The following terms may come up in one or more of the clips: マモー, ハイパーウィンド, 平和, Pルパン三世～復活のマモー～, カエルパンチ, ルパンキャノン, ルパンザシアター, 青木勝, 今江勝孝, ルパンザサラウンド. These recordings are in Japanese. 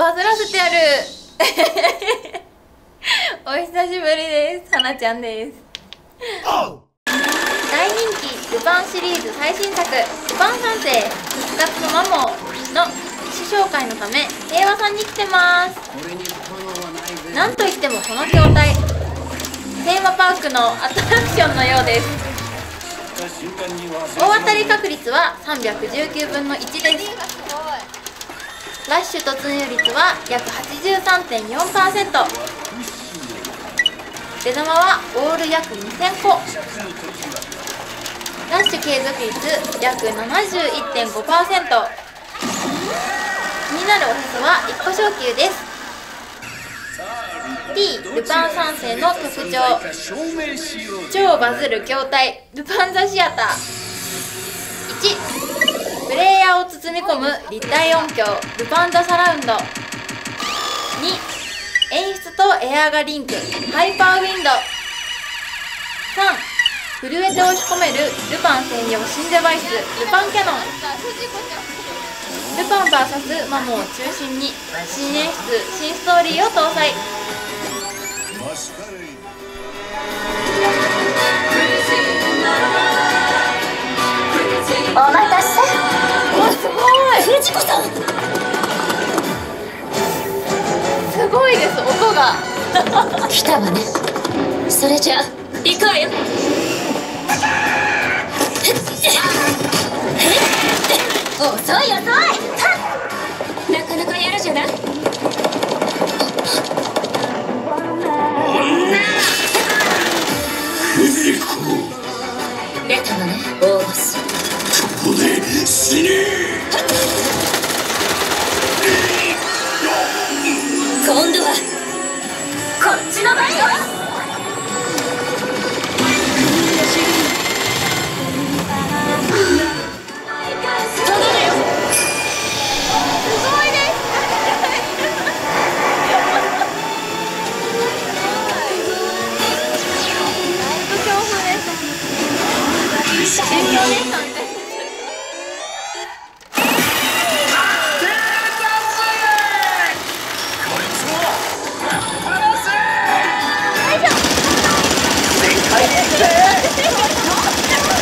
バズらせてやるお久しぶりです。はなちゃんです。大人気ルパンシリーズ最新作「ルパン三世復活のマモ」の試紹介のため平和さんに来てます。なんといってもこの筐体、テーマパークのアトラクションのようです。大当たり確率は319分の1です。ラッシュ突入率は約 83.4%、 出玉はオール約2000個、ラッシュ継続率約 71.5%、 気になるおへそは1個昇級です。 T ルパン三世の特徴、超バズる筐体ルパンザシアター。1、プレイヤーを包み込む立体音響ルパンザサラウンド。2、演出とエアがリンクハイパーウィンド。3、震えて押し込めるルパン専用新デバイスルパンキャノン。ルパン VS マモを中心に新演出新ストーリーを搭載。お待たせ。すごい。フレチコさん。すごいです、音が。来たわね。それじゃあ、行こうよ。遅い遅い。なかなかやるじゃない。フレチコ。出たわね、大ボス。ここで死ねー。今度はこっちの番よ。どうだよ。すごいです。だいぶ強風で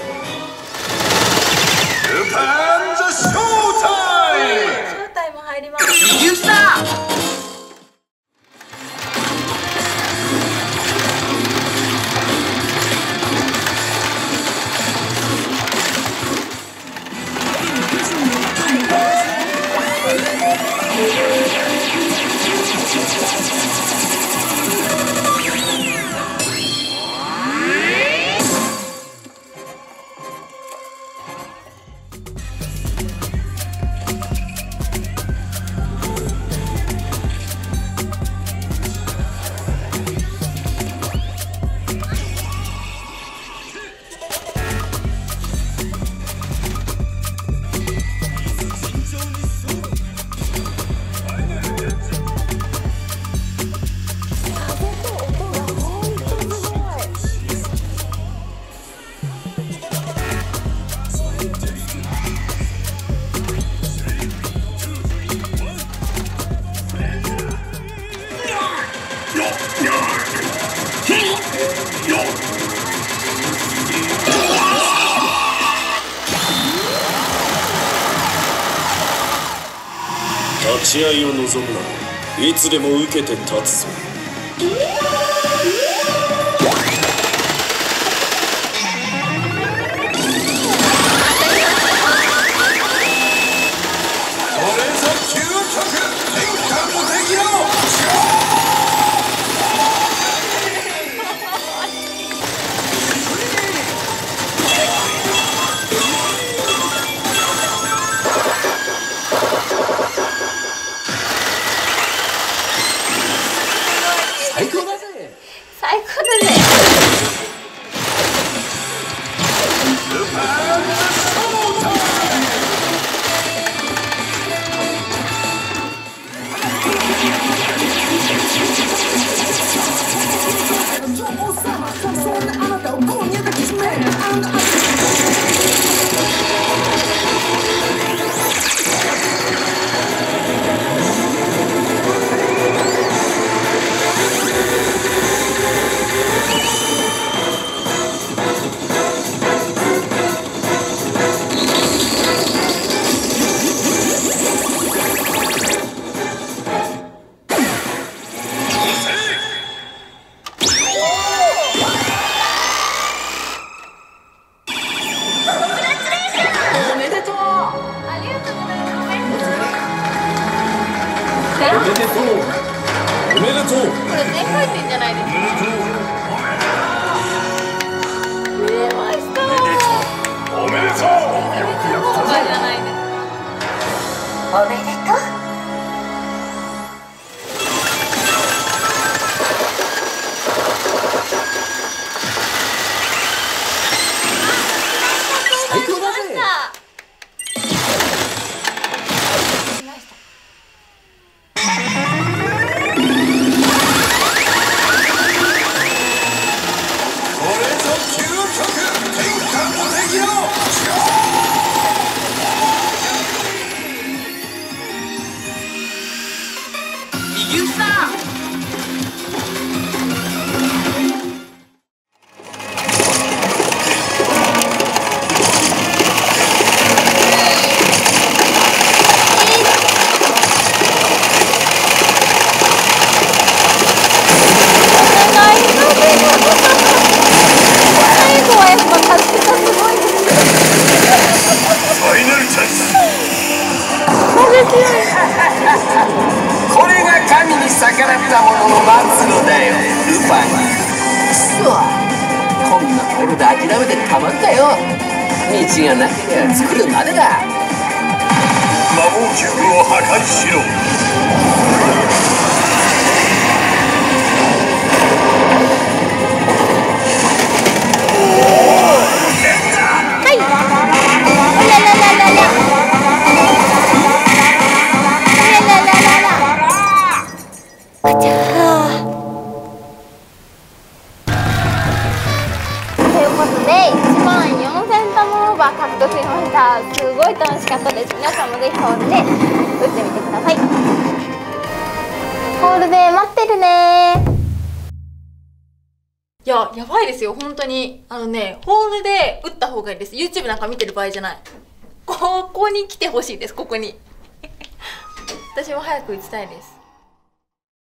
す。立ち合いを望むならいつでも受けて立つぞ。YouTube なんか見てる場合じゃない。ここに来てほしいです。ここに私も早く打ちたいです。